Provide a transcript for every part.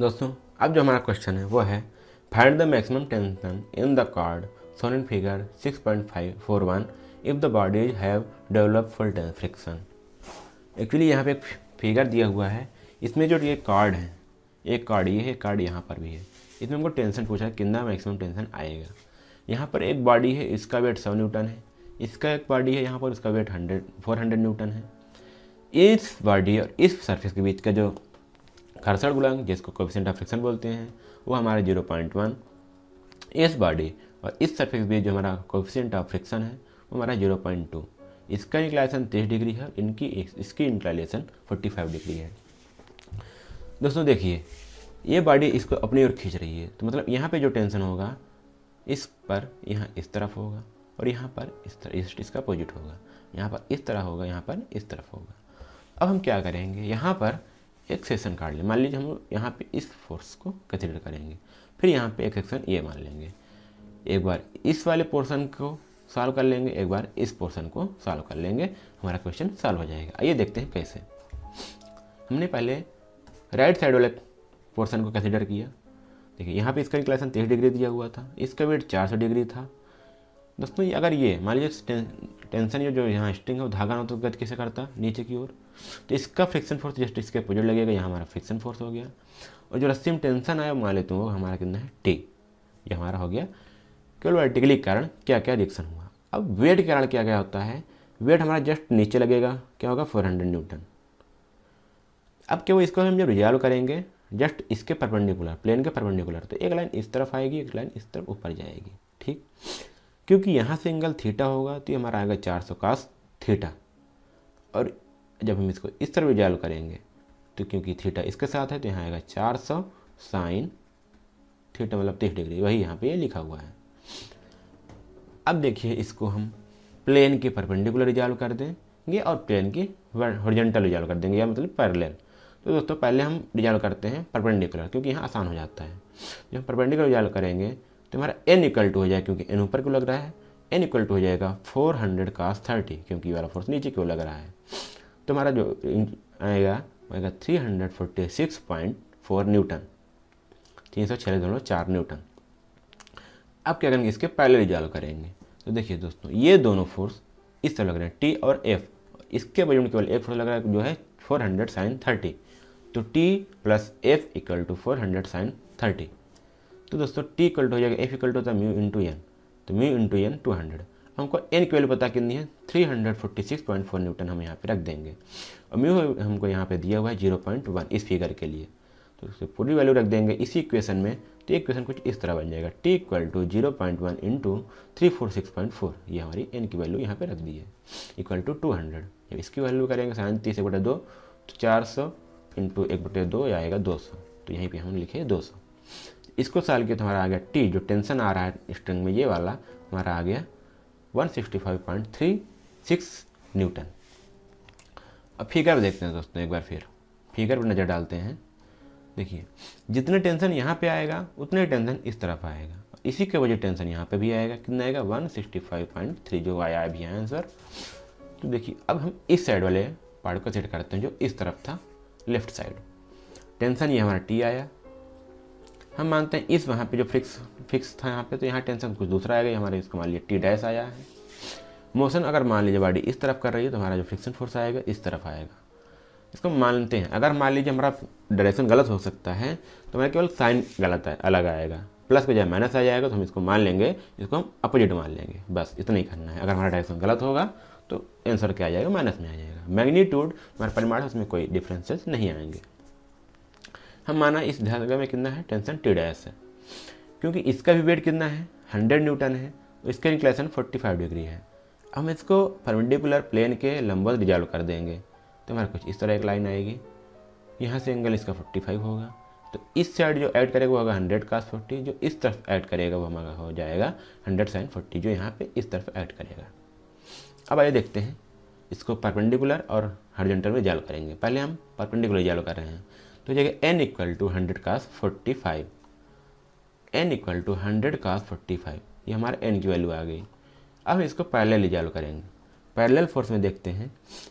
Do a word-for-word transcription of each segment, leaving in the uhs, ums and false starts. दोस्तों अब जो हमारा क्वेश्चन है वो है find the maximum tension in the cord shown in figure six point five four one if the bodies have developed full friction. Actually यहाँ पे एक फिगर दिया हुआ है, इसमें जो ये कार्ड है, एक कार्ड ये है, एक कार्ड यहाँ पर भी है, इसमें हमको टेंशन पूछा है कितना मैक्सिमम टेंशन आएगा। यहाँ पर एक बॉडी है, इसका वेट सौ न्यूटन है, इसका एक बॉडी है यहाँ पर, उसका weight hundred four hundred newton है। इस बॉडी और इस सर्फेस के बीच का जो घर्षण गुणांक जिसको कोएफिशिएंट ऑफ फ्रिक्शन बोलते हैं वो हमारा जीरो पॉइंट वन। इस बॉडी और इस सर्फेस के बीच जो हमारा कोएफिशिएंट ऑफ फ्रिक्शन है वो हमारा जीरो पॉइंट टू। इसका इंक्लाइनेशन तीस डिग्री है, इनकी इसकी इंक्लाइनेशन पैंतालीस डिग्री है। दोस्तों देखिए, ये बॉडी इसको अपनी ओर खींच रही है, तो मतलब यहाँ पे जो टेंशन होगा इस पर यहाँ इस तरफ होगा और यहाँ पर इस तरह, इसका अपोजिट होगा, यहाँ पर इस तरह होगा, यहाँ पर इस तरफ होगा। अब हम क्या करेंगे, यहाँ पर एक सेक्शन काट लें, मान लीजिए हम यहाँ पे इस फोर्स को कंसिडर करेंगे, फिर यहाँ पे एक सेक्शन ये मान लेंगे, एक बार इस वाले पोर्शन को सॉल्व कर लेंगे, एक बार इस पोर्शन को सॉल्व कर लेंगे, हमारा क्वेश्चन सॉल्व हो जाएगा। आइए देखते हैं कैसे। हमने पहले राइट साइड वाले पोर्शन को कंसिडर किया। देखिए यहाँ पे इसका इंक्लाइनेशन तीस डिग्री दिया हुआ था, इसका वेट चार सौ डिग्री था। दोस्तों अगर ये मान लीजिए टेंशन ये जो यहाँ स्ट्रिंग है वो धागा हो तो गति कैसे करता नीचे की ओर, तो इसका फ्रिक्शन फोर्स जस्ट इसके अपोजिट लगेगा, यहाँ हमारा फ्रिक्शन फोर्स हो गया। और जो रस्सी में टेंशन आया मान लेते हैं वो हमारा कितना है टी, ये हमारा हो गया केवल वर्टिकली कारण क्या क्या रिएक्शन हुआ। अब वेट के कारण क्या क्या होता है, वेट हमारा जस्ट नीचे लगेगा, क्या होगा फोर हंड्रेड न्यूटन। अब क्या वो इसको हम जब रिजॉल्व करेंगे जस्ट इसके परपेंडिकुलर प्लेन के परपेंडिकुलर, तो एक लाइन इस तरफ आएगी, एक लाइन इस तरफ ऊपर जाएगी, ठीक, क्योंकि यहाँ से एंगल थीटा होगा, तो ये हमारा आएगा चार सौ कास थीटा। और जब हम इसको इस तरह रिजॉल्व करेंगे तो क्योंकि थीटा इसके साथ है तो यहाँ आएगा चार सौ साइन थीटा मतलब तीस डिग्री, वही यहाँ पे यह लिखा हुआ है। अब देखिए इसको हम प्लेन के परपेंडिकुलर रिजॉल्व कर देंगे और प्लेन की हॉरिजॉन्टल रिजॉल्व कर देंगे, या मतलब पैरेलल। तो दोस्तों पहले हम रिजॉल्व करते हैं परपेंडिकुलर क्योंकि यहाँ आसान हो जाता है। जब हम परपेंडिकुलर रिजॉल्व करेंगे तो हमारा एन इक्वल टू हो जाएगा, क्योंकि एन ऊपर क्यों लग रहा है, एन इक्वल टू हो जाएगा फोर हंड्रेड कास थर्टी, क्योंकि वाला फोर्स नीचे क्यों लग रहा है। तो हमारा जो आएगा आएगा three hundred forty six point four newton, तीन सौ छियालीस दशमलव चार न्यूटन। अब क्या करेंगे, इसके पैरेलल रिजॉल्व करेंगे। तो देखिए दोस्तों ये दोनों फोर्स इस तरह लग रहे हैं टी और एफ, इसके अपोजिट में केवल एक फोर्स लग रहा है जो है फोर हंड्रेड साइन थर्टी, तो T plus F equal to four hundred sine thirty. तो दोस्तों टी इक्वल टू हो जाएगा एफ इक्वल टू होता है म्यू इंटू एन, तो mu into N two hundred. हमको एन की वैल्यू पता कितनी है three hundred forty six point four newton, हम यहाँ पे रख देंगे। और म्यू हमको यहाँ पे दिया हुआ है जीरो पॉइंट वन इस फिगर के लिए, तो उससे पूरी वैल्यू रख देंगे इसी इक्वेशन में, तो इक्वेशन कुछ इस तरह बन जाएगा T equal to zero point one into three four six point four, ये हमारी एन की वैल्यू यहाँ पे रख दी है इक्वल टू टू हंड्रेड। जब इसकी वैल्यू करेंगे साइन तीस एक बटे दो, तो चार सौ इंटू एक बटे दो आएगा दो सौ, तो यहीं पर हम लिखे दो सौ। इसको साल के तो हमारा आ गया टी, जो टेंशन आ रहा है स्ट्रिंग में ये वाला, हमारा आ गया one sixty five point three six newton. अब फिगर देखते हैं दोस्तों, एक बार फिर फिगर पर नज़र डालते हैं। देखिए जितने टेंशन यहाँ पे आएगा उतने टेंशन इस तरफ आएगा, इसी के वजह टेंशन यहाँ पे भी आएगा, कितना आएगा one sixty five point three जो आया अभी है आंसर। तो देखिए अब हम इस साइड वाले पार्ट को सेट करते हैं जो इस तरफ था, लेफ्ट साइड टेंशन ये हमारा टी आया, हम मानते हैं इस वहाँ पे जो फिक्स फिक्स था यहाँ पे, तो यहाँ टेंशन कुछ दूसरा आएगा, हमारे इसको मान लीजिए टी डैश आया है। मोशन अगर मान लीजिए बॉडी इस तरफ कर रही है तो हमारा जो फ्रिक्शन फोर्स आएगा इस तरफ आएगा, इसको मानते हैं। अगर मान लीजिए हमारा डायरेक्शन गलत हो सकता है तो हमारा केवल साइन गलत है अलग आएगा, प्लस के जब माइनस आ जाएगा तो हम इसको मान लेंगे, इसको हम अपोजिट मान लेंगे, बस इतना ही करना है। अगर हमारा डायरेक्शन गलत होगा तो आंसर क्या आ जाएगा, माइनस में आ जाएगा। मैग्नीट्यूड हमारा परिमाण है उसमें कोई डिफ्रेंसेस नहीं आएंगे। हम माना इस धागा में कितना है टेंशन टी डैश है, क्योंकि इसका भी वेट कितना है हंड्रेड न्यूटन है और इसका इंक्लाइनेशन पैंतालीस डिग्री है। हम इसको परपेंडिकुलर प्लेन के लंबवत रिजॉल्व कर देंगे तो हमारा कुछ इस तरह एक लाइन आएगी, यहाँ से एंगल इसका पैंतालीस होगा, तो इस साइड जो ऐड करेगा वो होगा हंड्रेड कास फोर्टी, जो इस तरफ ऐड करेगा वो हमारा हो जाएगा हंड्रेड साइन फोर्टी जो यहाँ पर इस तरफ ऐड करेगा। अब आइए देखते हैं इसको परपेंडिकुलर और हॉरिजॉन्टल में रिजॉल्व करेंगे। पहले हम परपेंडिकुलर रिजॉल्व कर रहे हैं, तो हो जाएगा N equal to hundred cos forty five, N equal to hundred cos forty five ये हमारा एन की वैल्यू आ गई। अब इसको पैरेलल रिजॉल्व करेंगे, पैरेलल फोर्स में देखते हैं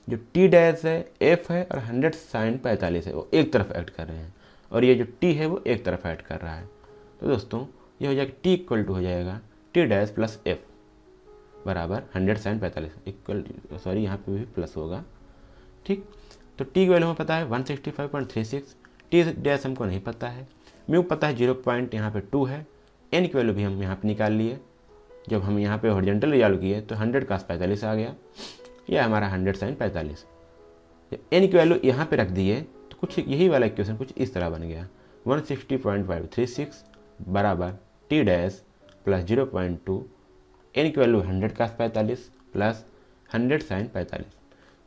जो टी डैश है एफ है और हंड्रेड साइन पैंतालीस है वो एक तरफ एक्ट कर रहे हैं, और ये जो t है वो एक तरफ ऐड कर रहा है। तो दोस्तों ये हो जाएगा t इक्वल टू हो जाएगा t डैश प्लस एफ बराबर हंड्रेड साइन पैंतालीस इक्वल, सॉरी यहाँ पे भी प्लस होगा ठीक। तो t की वैल्यू हमें पता है one sixty five point three six, t dash हमको नहीं पता है, म्यू पता है जीरो पॉइंट यहाँ पर टू है, n की वैल्यू भी हम यहाँ पर निकाल लिए। जब हम यहाँ पे हॉरिजॉन्टल रिजॉल्व किए तो हंड्रेड का पैंतालीस आ गया, यह हमारा हंड्रेड साइन पैंतालीस। n की वैल्यू यहाँ पे रख दिए तो कुछ यही वाला इक्वेशन कुछ इस तरह बन गया one sixty point five three six बराबर T dash plus zero point two N की वैल्यू हंड्रेड का पैंतालीस प्लस हंड्रेड साइन पैंतालीस।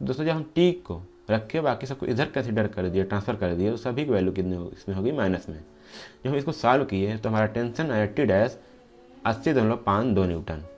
दोस्तों जब हम t को रख के बाकी सबको इधर कंसिडर कर दिए, ट्रांसफर कर दिए, तो सभी की वैल्यू कितनी हो, इसमें होगी माइनस में। जब हम इसको सॉल्व किए तो हमारा टेंशन आया टी डैश अस्सी दशमलव पाँच दो न्यूटन।